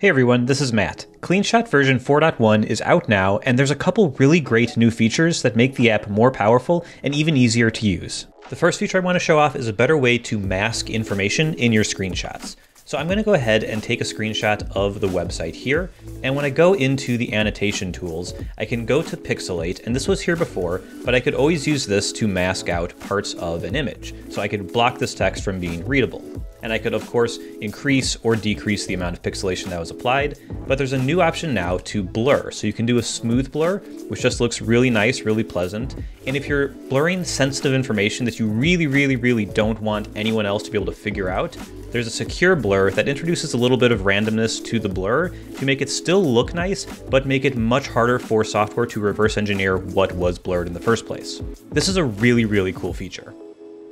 Hey everyone, this is Matt. CleanShot version 4.1 is out now, and there's a couple really great new features that make the app more powerful and even easier to use. The first feature I want to show off is a better way to mask information in your screenshots. So I'm going to go ahead and take a screenshot of the website here, and when I go into the annotation tools, I can go to Pixelate, and this was here before, but I could always use this to mask out parts of an image. So I could block this text from being readable. And I could, of course, increase or decrease the amount of pixelation that was applied, but there's a new option now to blur. So you can do a smooth blur, which just looks really nice, really pleasant. And if you're blurring sensitive information that you really don't want anyone else to be able to figure out, there's a secure blur that introduces a little bit of randomness to the blur to make it still look nice, but make it much harder for software to reverse engineer what was blurred in the first place. This is a really cool feature.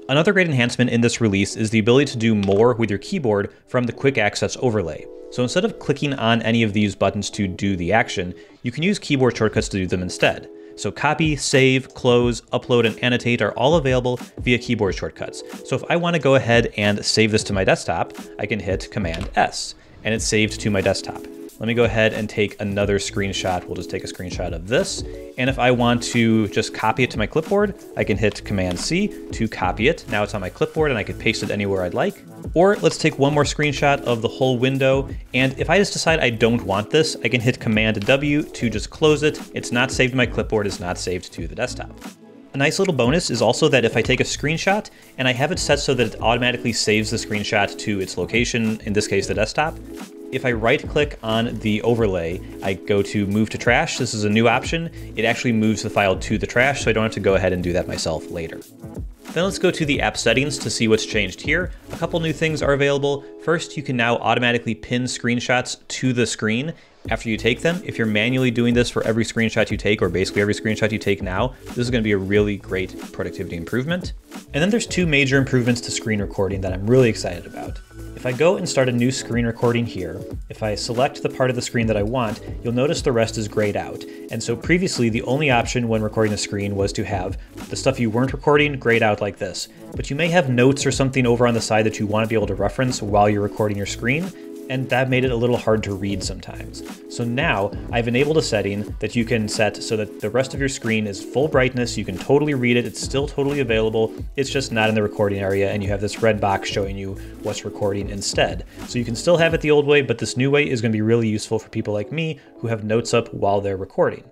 Another great enhancement in this release is the ability to do more with your keyboard from the Quick Access Overlay. So instead of clicking on any of these buttons to do the action, you can use keyboard shortcuts to do them instead. So copy, save, close, upload, and annotate are all available via keyboard shortcuts. So if I want to go ahead and save this to my desktop, I can hit Command S, and it's saved to my desktop. Let me go ahead and take another screenshot. We'll just take a screenshot of this. And if I want to just copy it to my clipboard, I can hit Command C to copy it. Now it's on my clipboard and I could paste it anywhere I'd like. Or let's take one more screenshot of the whole window. And if I just decide I don't want this, I can hit Command W to just close it. It's not saved to my clipboard, it's not saved to the desktop. A nice little bonus is also that if I take a screenshot and I have it set so that it automatically saves the screenshot to its location, in this case, the desktop, if I right click on the overlay, I go to move to trash. This is a new option. It actually moves the file to the trash, so I don't have to go ahead and do that myself later. Then let's go to the app settings to see what's changed here. A couple new things are available. First, you can now automatically pin screenshots to the screen after you take them. If you're manually doing this for every screenshot you take, or basically every screenshot you take now, this is going to be a really great productivity improvement. And then there's two major improvements to screen recording that I'm really excited about. If I go and start a new screen recording here, if I select the part of the screen that I want, you'll notice the rest is grayed out. And so previously, the only option when recording the screen was to have the stuff you weren't recording grayed out like this. But you may have notes or something over on the side that you want to be able to reference while you're recording your screen, and that made it a little hard to read sometimes. So now I've enabled a setting that you can set so that the rest of your screen is full brightness, you can totally read it, it's still totally available, it's just not in the recording area, and you have this red box showing you what's recording instead. So you can still have it the old way, but this new way is going to be really useful for people like me who have notes up while they're recording.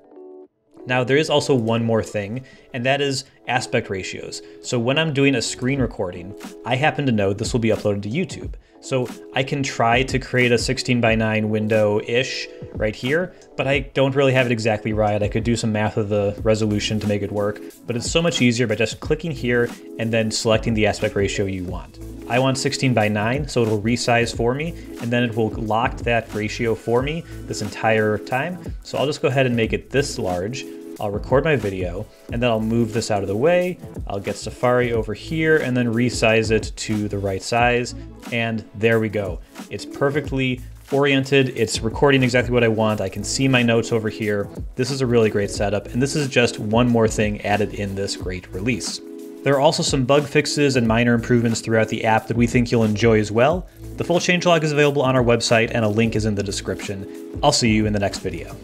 Now there is also one more thing, and that is aspect ratios. So when I'm doing a screen recording, I happen to know this will be uploaded to YouTube. So I can try to create a 16:9 window-ish right here, but I don't really have it exactly right. I could do some math of the resolution to make it work, but it's so much easier by just clicking here and then selecting the aspect ratio you want. I want 16:9, so it'll resize for me, and then it will lock that ratio for me this entire time. So I'll just go ahead and make it this large. I'll record my video, and then I'll move this out of the way. I'll get Safari over here and then resize it to the right size. And there we go. It's perfectly oriented. It's recording exactly what I want. I can see my notes over here. This is a really great setup. And this is just one more thing added in this great release. There are also some bug fixes and minor improvements throughout the app that we think you'll enjoy as well. The full changelog is available on our website, and a link is in the description. I'll see you in the next video.